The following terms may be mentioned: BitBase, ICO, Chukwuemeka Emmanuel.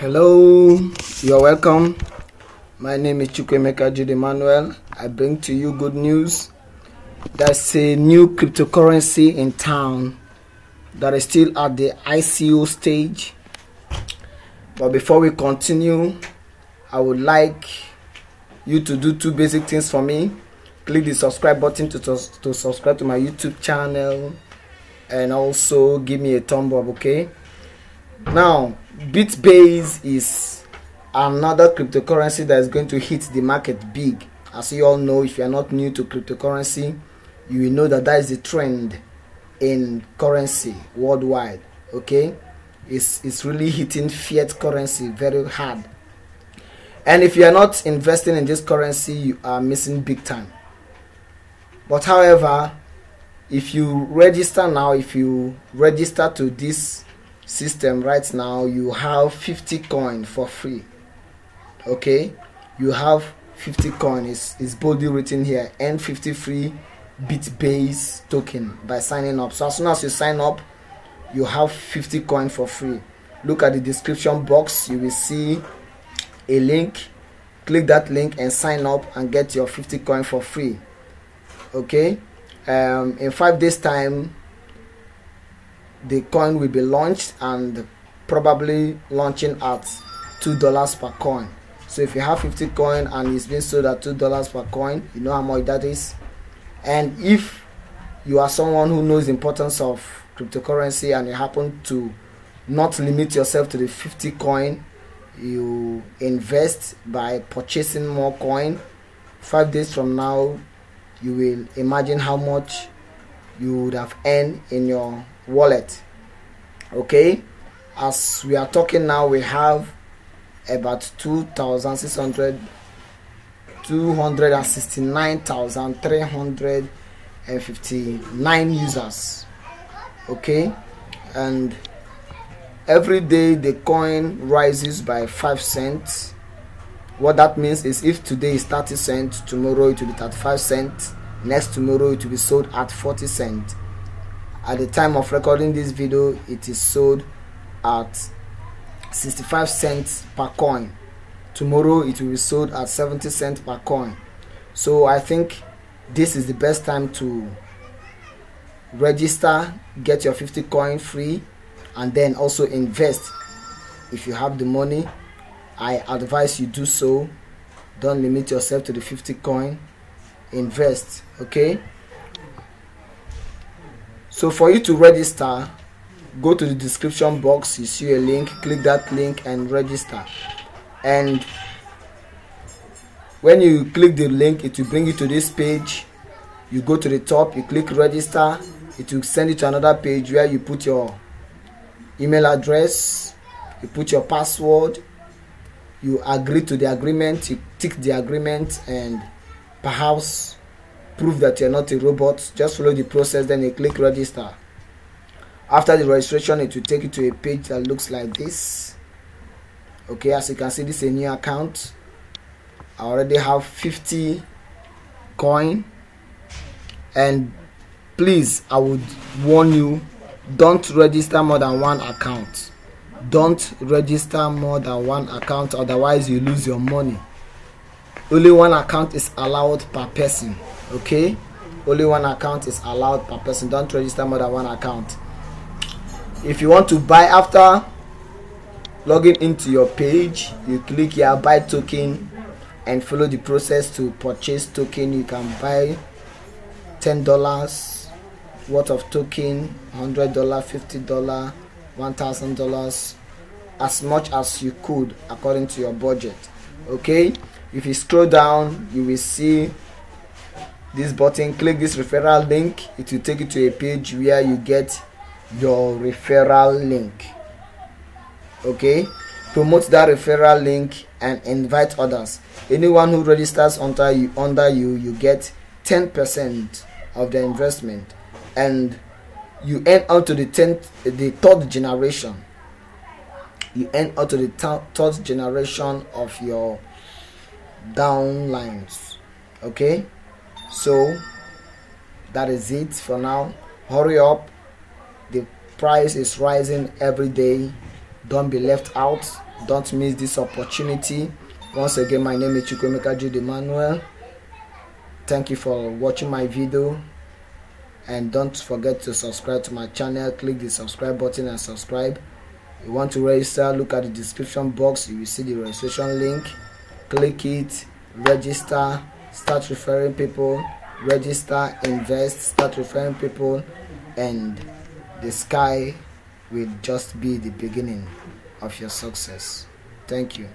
Hello, you're welcome. My name is Chukwuemeka Emmanuel. I bring to you good news. There's a new cryptocurrency in town that is still at the ICO stage. But before we continue, I would like you to do two basic things for me. Click the subscribe button to subscribe to my YouTube channel, and also give me a thumb up, okay? Now, BitBase is another cryptocurrency that is going to hit the market big. As you all know, if you are not new to cryptocurrency, you will know that that is the trend in currency worldwide, okay? It's really hitting fiat currency very hard. And if you are not investing in this currency, you are missing big time. But however, if you register now, if you register to this system right now, you have 50 coin for free, okay? You have 50 coin. It's boldly written here, N50 free BitBase token by signing up. So as soon as you sign up, you have 50 coin for free. Look at the description box, you will see a link. Click that link and sign up and get your 50 coin for free, okay? In 5 days time, the coin will be launched, and probably launching at $2 per coin. So if you have 50 coin and it's been sold at $2 per coin, you know how much that is. And if you are someone who knows the importance of cryptocurrency and you happen to not limit yourself to the 50 coin, you invest by purchasing more coin. 5 days from now, you will imagine how much you would have earned in your wallet, okay? As we are talking now, we have about 269,359 users, okay? And every day the coin rises by 5 cents. What that means is, if today is 30 cents, tomorrow it will be 35 cents, next tomorrow it will be sold at 40 cents. At the time of recording this video, it is sold at 65 cents per coin. Tomorrow it will be sold at 70 cents per coin. So I think this is the best time to register, get your 50 coin free, and then also invest. If you have the money, I advise you do so. Don't limit yourself to the 50 coin. Invest, okay? So for you to register, go to the description box, you see a link, click that link and register. And when you click the link, it will bring you to this page. You go to the top, you click register, it will send you to another page where you put your email address, you put your password, you agree to the agreement, you tick the agreement, and perhaps prove that you're not a robot. Just follow the process, then you click register. After the registration, it will take you to a page that looks like this, okay? As you can see, this is a new account. I already have 50 coin, and please, I would warn you, don't register more than one account. Don't register more than one account, otherwise you lose your money. Only one account is allowed per person, okay? Only one account is allowed per person. Don't register more than one account. If you want to buy, after logging into your page, you click here, buy token, and follow the process to purchase token. You can buy $10 worth of token, $100, $50, $1,000, as much as you could according to your budget, okay? If you scroll down, you will see this button. Click this referral link. It will take you to a page where you get your referral link, okay? Promote that referral link and invite others. Anyone who registers under you, you get 10% of the investment, and you earn up to the third generation. You earn up to the third generation of your downlines, okay? So that is it for now. Hurry up, the price is rising every day. Don't be left out. Don't miss this opportunity. Once again, my name is Chukwuemeka Emmanuel. Thank you for watching my video, and don't forget to subscribe to my channel. Click the subscribe button and subscribe. If you want to register, look at the description box. You will see the registration link. Click it, register, start referring people, register, invest, start referring people, and the sky will just be the beginning of your success. Thank you.